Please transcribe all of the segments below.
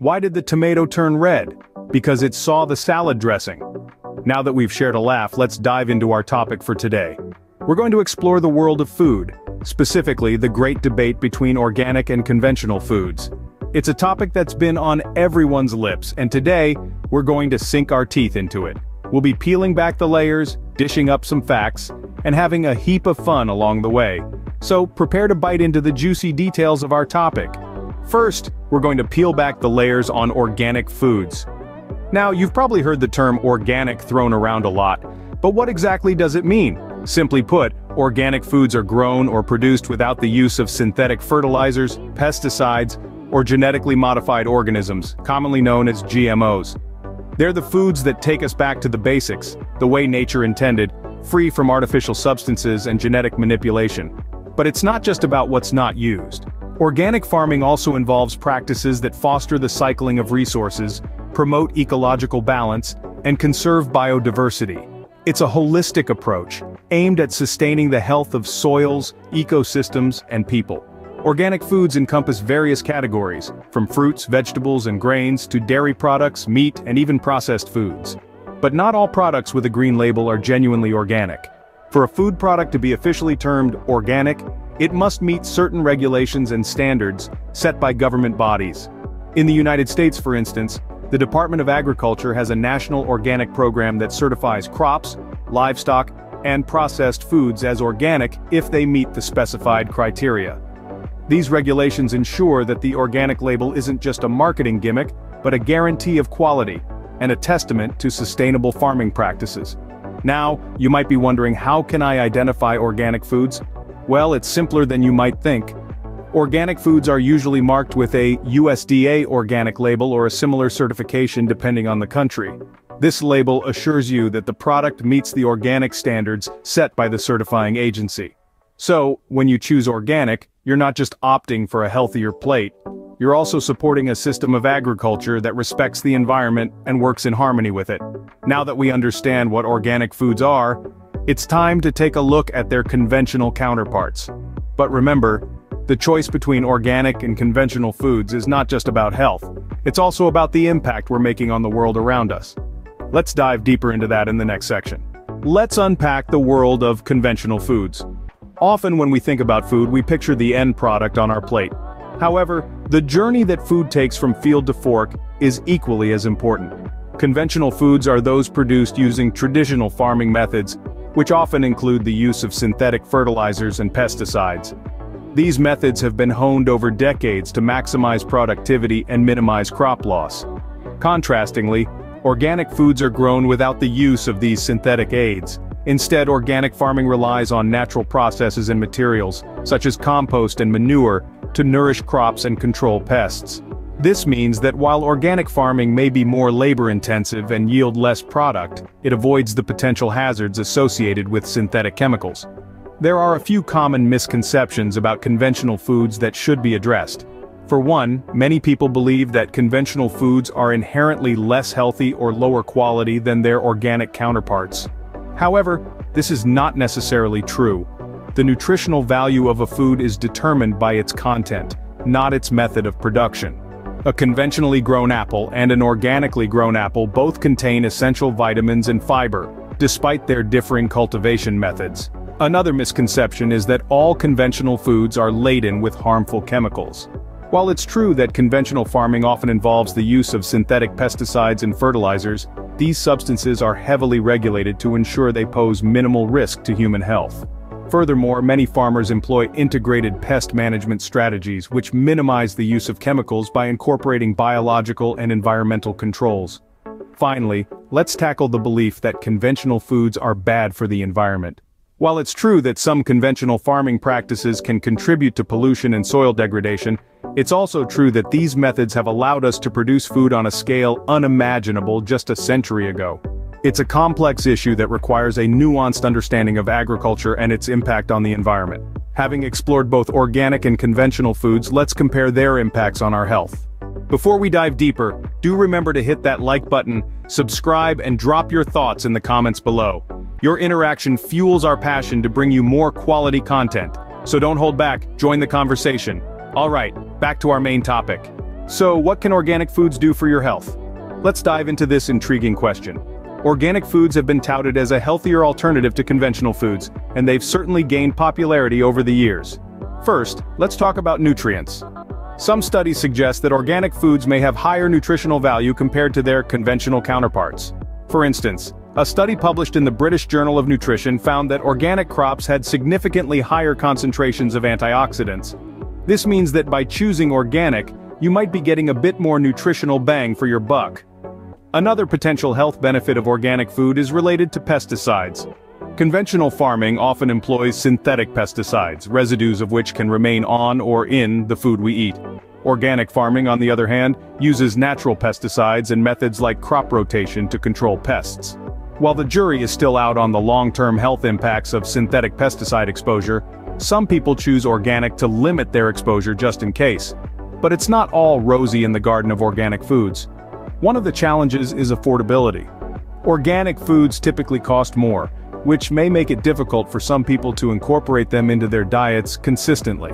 Why did the tomato turn red? Because it saw the salad dressing. Now that we've shared a laugh, let's dive into our topic for today. We're going to explore the world of food, specifically the great debate between organic and conventional foods. It's a topic that's been on everyone's lips, and today, we're going to sink our teeth into it. We'll be peeling back the layers, dishing up some facts, and having a heap of fun along the way. So prepare to bite into the juicy details of our topic. First, we're going to peel back the layers on organic foods. Now, you've probably heard the term organic thrown around a lot, but what exactly does it mean? Simply put, organic foods are grown or produced without the use of synthetic fertilizers, pesticides, or genetically modified organisms, commonly known as GMOs. They're the foods that take us back to the basics, the way nature intended, free from artificial substances and genetic manipulation. But it's not just about what's not used. Organic farming also involves practices that foster the cycling of resources, promote ecological balance, and conserve biodiversity. It's a holistic approach, aimed at sustaining the health of soils, ecosystems, and people. Organic foods encompass various categories, from fruits, vegetables, and grains to dairy products, meat, and even processed foods. But not all products with a green label are genuinely organic. For a food product to be officially termed organic, it must meet certain regulations and standards set by government bodies. In the United States, for instance, the Department of Agriculture has a national organic program that certifies crops, livestock, and processed foods as organic if they meet the specified criteria. These regulations ensure that the organic label isn't just a marketing gimmick, but a guarantee of quality, and a testament to sustainable farming practices. Now, you might be wondering, how can I identify organic foods? Well, it's simpler than you might think. Organic foods are usually marked with a USDA organic label or a similar certification depending on the country. This label assures you that the product meets the organic standards set by the certifying agency. So, when you choose organic, you're not just opting for a healthier plate, you're also supporting a system of agriculture that respects the environment and works in harmony with it. Now that we understand what organic foods are, it's time to take a look at their conventional counterparts. But remember, the choice between organic and conventional foods is not just about health, it's also about the impact we're making on the world around us. Let's dive deeper into that in the next section. Let's unpack the world of conventional foods. Often when we think about food, we picture the end product on our plate. However, the journey that food takes from field to fork is equally as important. Conventional foods are those produced using traditional farming methods, which often include the use of synthetic fertilizers and pesticides. These methods have been honed over decades to maximize productivity and minimize crop loss. Contrastingly, organic foods are grown without the use of these synthetic aids. Instead, organic farming relies on natural processes and materials, such as compost and manure, to nourish crops and control pests. This means that while organic farming may be more labor-intensive and yield less product, it avoids the potential hazards associated with synthetic chemicals. There are a few common misconceptions about conventional foods that should be addressed. For one, many people believe that conventional foods are inherently less healthy or lower quality than their organic counterparts. However, this is not necessarily true. The nutritional value of a food is determined by its content, not its method of production. A conventionally grown apple and an organically grown apple both contain essential vitamins and fiber, despite their differing cultivation methods. Another misconception is that all conventional foods are laden with harmful chemicals. While it's true that conventional farming often involves the use of synthetic pesticides and fertilizers, these substances are heavily regulated to ensure they pose minimal risk to human health. Furthermore, many farmers employ integrated pest management strategies which minimize the use of chemicals by incorporating biological and environmental controls. Finally, let's tackle the belief that conventional foods are bad for the environment. While it's true that some conventional farming practices can contribute to pollution and soil degradation, it's also true that these methods have allowed us to produce food on a scale unimaginable just a century ago. It's a complex issue that requires a nuanced understanding of agriculture and its impact on the environment. Having explored both organic and conventional foods, let's compare their impacts on our health. Before we dive deeper, do remember to hit that like button, subscribe, and drop your thoughts in the comments below. Your interaction fuels our passion to bring you more quality content. So don't hold back, join the conversation. All right, back to our main topic. So, what can organic foods do for your health? Let's dive into this intriguing question. Organic foods have been touted as a healthier alternative to conventional foods, and they've certainly gained popularity over the years. First, let's talk about nutrients. Some studies suggest that organic foods may have higher nutritional value compared to their conventional counterparts. For instance, a study published in the British Journal of Nutrition found that organic crops had significantly higher concentrations of antioxidants. This means that by choosing organic, you might be getting a bit more nutritional bang for your buck. Another potential health benefit of organic food is related to pesticides. Conventional farming often employs synthetic pesticides, residues of which can remain on or in the food we eat. Organic farming, on the other hand, uses natural pesticides and methods like crop rotation to control pests. While the jury is still out on the long-term health impacts of synthetic pesticide exposure, some people choose organic to limit their exposure just in case. But it's not all rosy in the garden of organic foods. One of the challenges is affordability. Organic foods typically cost more, which may make it difficult for some people to incorporate them into their diets consistently.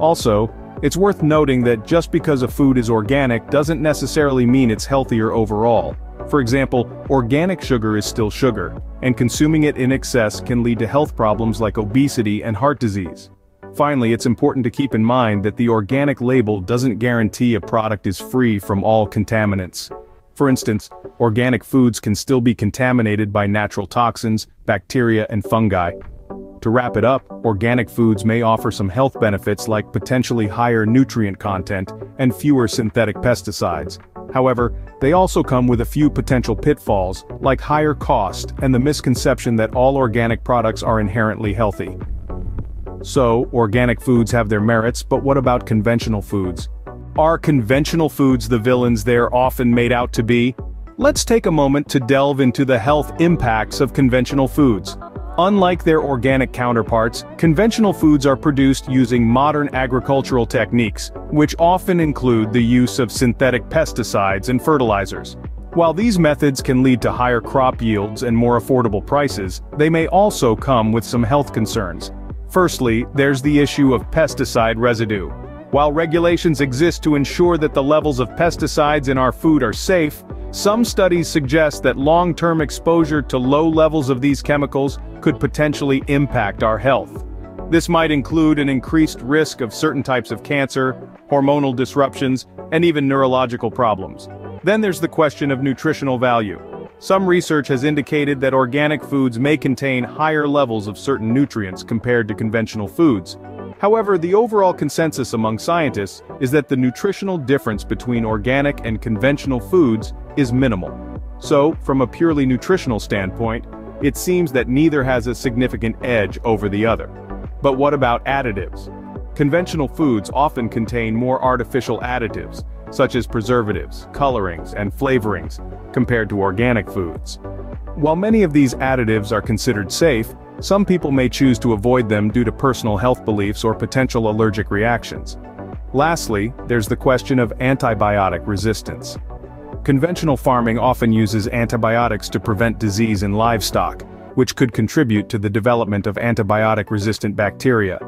Also, it's worth noting that just because a food is organic doesn't necessarily mean it's healthier overall. For example, organic sugar is still sugar, and consuming it in excess can lead to health problems like obesity and heart disease. Finally, it's important to keep in mind that the organic label doesn't guarantee a product is free from all contaminants. For instance, organic foods can still be contaminated by natural toxins, bacteria, and fungi. To wrap it up, organic foods may offer some health benefits like potentially higher nutrient content and fewer synthetic pesticides. However, they also come with a few potential pitfalls, like higher cost and the misconception that all organic products are inherently healthy. So, organic foods have their merits, but what about conventional foods? Are conventional foods the villains they're often made out to be? Let's take a moment to delve into the health impacts of conventional foods. Unlike their organic counterparts, conventional foods are produced using modern agricultural techniques, which often include the use of synthetic pesticides and fertilizers. While these methods can lead to higher crop yields and more affordable prices, they may also come with some health concerns. Firstly, there's the issue of pesticide residue. While regulations exist to ensure that the levels of pesticides in our food are safe, some studies suggest that long-term exposure to low levels of these chemicals could potentially impact our health. This might include an increased risk of certain types of cancer, hormonal disruptions, and even neurological problems. Then there's the question of nutritional value. Some research has indicated that organic foods may contain higher levels of certain nutrients compared to conventional foods. However, the overall consensus among scientists is that the nutritional difference between organic and conventional foods is minimal. So, from a purely nutritional standpoint, it seems that neither has a significant edge over the other. But what about additives? Conventional foods often contain more artificial additives, such as preservatives, colorings, and flavorings, compared to organic foods. While many of these additives are considered safe, some people may choose to avoid them due to personal health beliefs or potential allergic reactions. Lastly, there's the question of antibiotic resistance. Conventional farming often uses antibiotics to prevent disease in livestock, which could contribute to the development of antibiotic-resistant bacteria.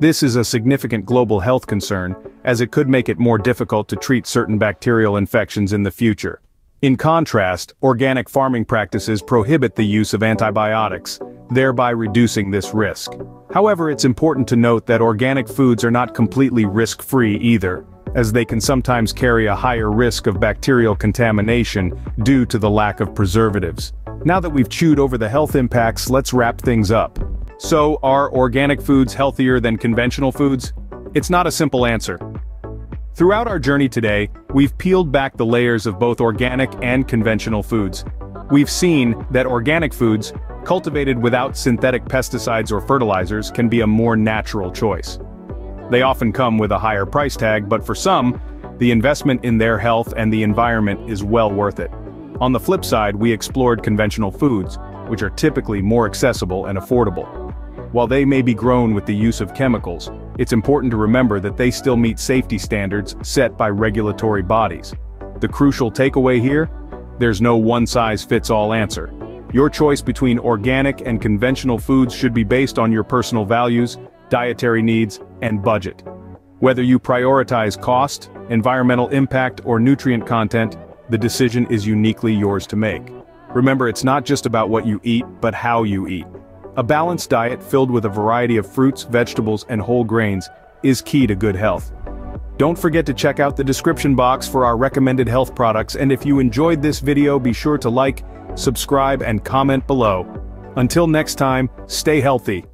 This is a significant global health concern, as it could make it more difficult to treat certain bacterial infections in the future. In contrast, organic farming practices prohibit the use of antibiotics, thereby reducing this risk. However, it's important to note that organic foods are not completely risk-free either, as they can sometimes carry a higher risk of bacterial contamination due to the lack of preservatives. Now that we've chewed over the health impacts, let's wrap things up. So, are organic foods healthier than conventional foods? It's not a simple answer. Throughout our journey today, we've peeled back the layers of both organic and conventional foods. We've seen that organic foods, cultivated without synthetic pesticides or fertilizers, can be a more natural choice. They often come with a higher price tag, but for some, the investment in their health and the environment is well worth it. On the flip side, we explored conventional foods, which are typically more accessible and affordable. While they may be grown with the use of chemicals, it's important to remember that they still meet safety standards set by regulatory bodies. The crucial takeaway here? There's no one-size-fits-all answer. Your choice between organic and conventional foods should be based on your personal values, dietary needs, and budget. Whether you prioritize cost, environmental impact, or nutrient content, the decision is uniquely yours to make. Remember, it's not just about what you eat, but how you eat. A balanced diet filled with a variety of fruits, vegetables, and whole grains is key to good health. Don't forget to check out the description box for our recommended health products, and if you enjoyed this video, be sure to like, subscribe, and comment below. Until next time, stay healthy.